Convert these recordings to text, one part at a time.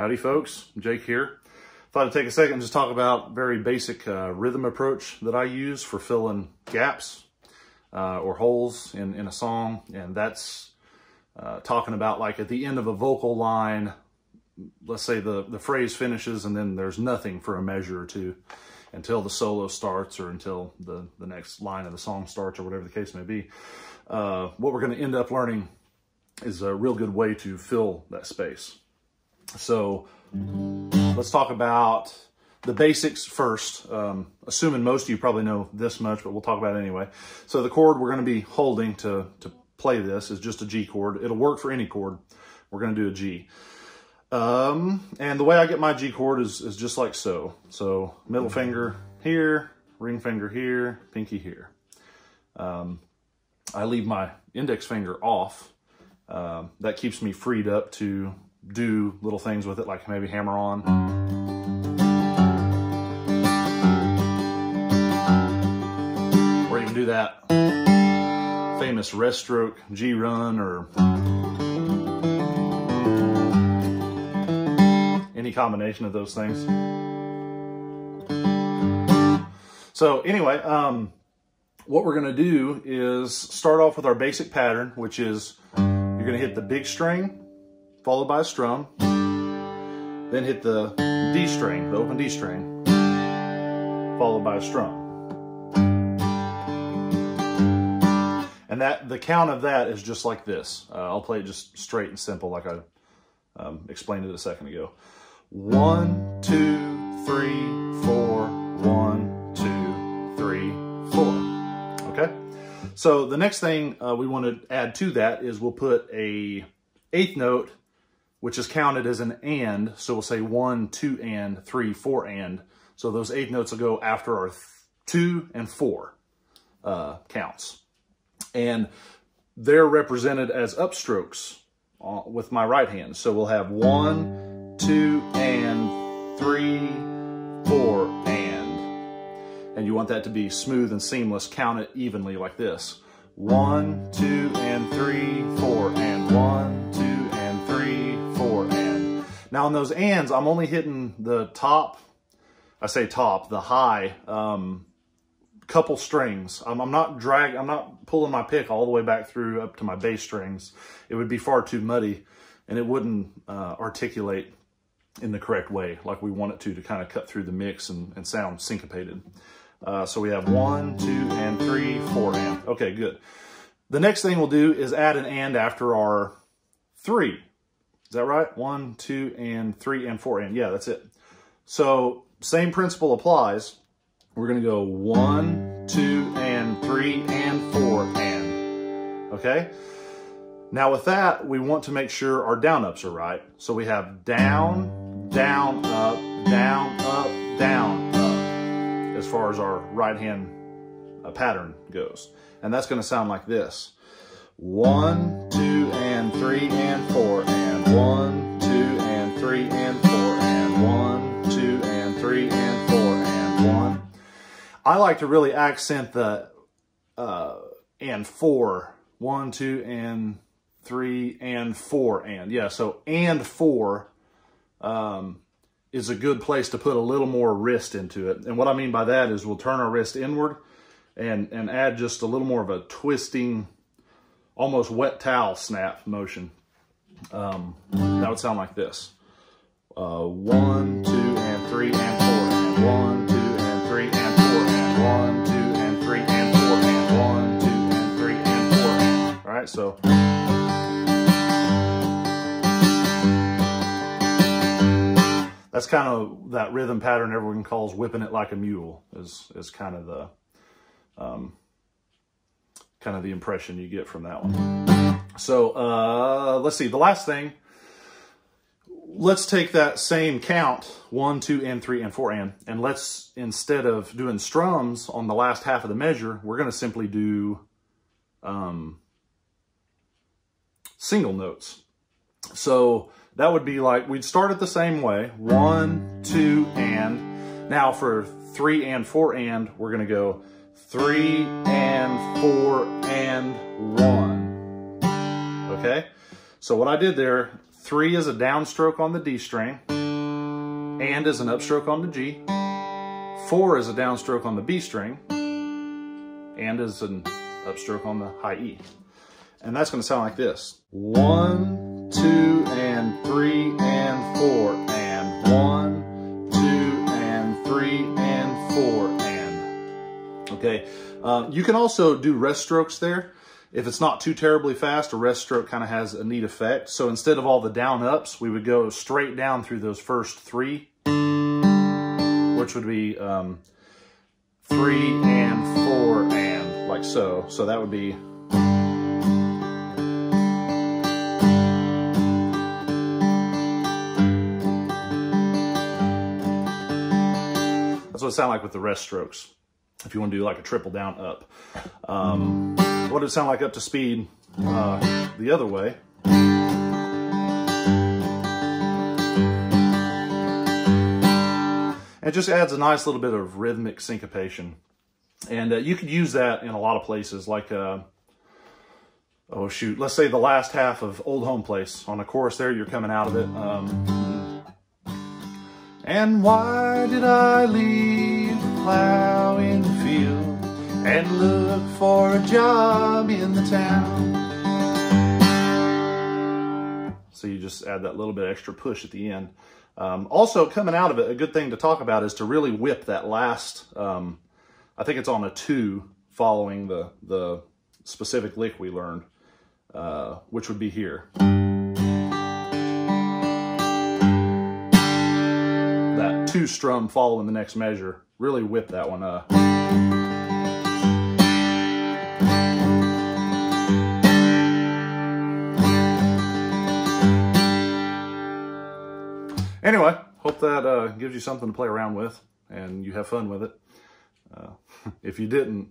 Howdy folks, Jake here. Thought I'd take a second and just talk about very basic rhythm approach that I use for filling gaps or holes in a song. And that's talking about like at the end of a vocal line, let's say the phrase finishes and then there's nothing for a measure or two until the solo starts or until the next line of the song starts or whatever the case may be. What we're gonna end up learning is a real good way to fill that space. So let's talk about the basics first, assuming most of you probably know this much, but we'll talk about it anyway. So the chord we're going to be holding to play this is just a G chord. It'll work for any chord. We're going to do a G. And the way I get my G chord is just like so. So middle finger here, ring finger here, pinky here. I leave my index finger off. That keeps me freed up to do little things with it, like maybe hammer on. Or you can do that famous rest stroke, G run, or any combination of those things. So anyway, what we're gonna do is start off with our basic pattern, which is you're gonna hit the big string, followed by a strum, then hit the D string, the open D string, followed by a strum. And the count of that is just like this. I'll play it just straight and simple like I explained it a second ago. 1, 2, 3, 4, 1, 2, 3, 4, okay? So the next thing we want to add to that is we'll put a eighth note, which is counted as an and, so we'll say 1, 2, and, 3, 4, and. So those eighth notes will go after our 2 and 4 counts. And they're represented as upstrokes with my right hand. So we'll have 1, 2, and, 3, 4, and. And you want that to be smooth and seamless. Count it evenly like this. 1, 2, and 3, 4, and 1, 2, and 3, 4, and. Now on those ands, I'm only hitting the top, I say top, the high couple strings. I'm not pulling my pick all the way back through up to my bass strings. It would be far too muddy and it wouldn't articulate in the correct way like we want it to kind of cut through the mix and sound syncopated. So we have 1, 2, and 3, 4, and. Okay, good. The next thing we'll do is add an and after our 3. Is that right? 1, 2, and 3, and 4, and. Yeah, that's it. So same principle applies. We're going to go 1, 2, and 3, and 4, and. Okay? Now with that, we want to make sure our down ups are right. So we have down, down, up, down, up, down, up, as far as our right hand pattern goes. And that's gonna sound like this. 1, 2, and 3, and 4, and 1, 2, and 3, and 4, and 1, 2, and 3, and 4, and 1. I like to really accent the and 4. 1, 2, and 3, and 4, and. Yeah, so and 4, is a good place to put a little more wrist into it. And what I mean by that is we'll turn our wrist inward and add just a little more of a twisting, almost wet towel snap motion. That would sound like this. 1, 2, and 3, and 4, and 1, 2, and 3, and 4, and 1, 2, and 3, and 4, and 1, 2, and 3, and 4, and. All right, so. That's kind of that rhythm pattern everyone calls whipping it like a mule is kind of the impression you get from that one. So let's see, the last thing, let's take that same count, 1, 2, and 3, and 4, and let's, instead of doing strums on the last half of the measure, we're going to simply do single notes. So that would be like, we'd start it the same way. 1, 2, and. Now for 3 and 4 and, we're gonna go 3 and 4 and 1. Okay? So what I did there, 3 is a downstroke on the D string. and is an upstroke on the G, 4 is a downstroke on the B string, and is an upstroke on the high E. And that's going to sound like this. 1, 2, and 3, and 4, and 1, 2, and 3, and 4, and. Okay, you can also do rest strokes there. If it's not too terribly fast, a rest stroke kind of has a neat effect. So instead of all the down ups, we would go straight down through those first three, which would be 3 and 4 and, like so. So that would be. That's what it sounds like with the rest strokes. If you want to do like a triple down up. What did it sound like up to speed the other way? It just adds a nice little bit of rhythmic syncopation. And you could use that in a lot of places, like, oh shoot, let's say the last half of Old Home Place. On a chorus there, you're coming out of it. And why did I leave the plow in the field? And look for a job in the town. So you just add that little bit extra push at the end. Also, coming out of it, a good thing to talk about is to really whip that last, I think it's on a 2 following the specific lick we learned, which would be here. That 2 strum following the next measure, really whip that one up. Anyway, hope that gives you something to play around with and you have fun with it. If you didn't,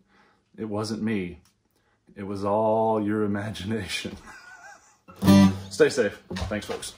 it wasn't me. It was all your imagination. Stay safe. Thanks, folks.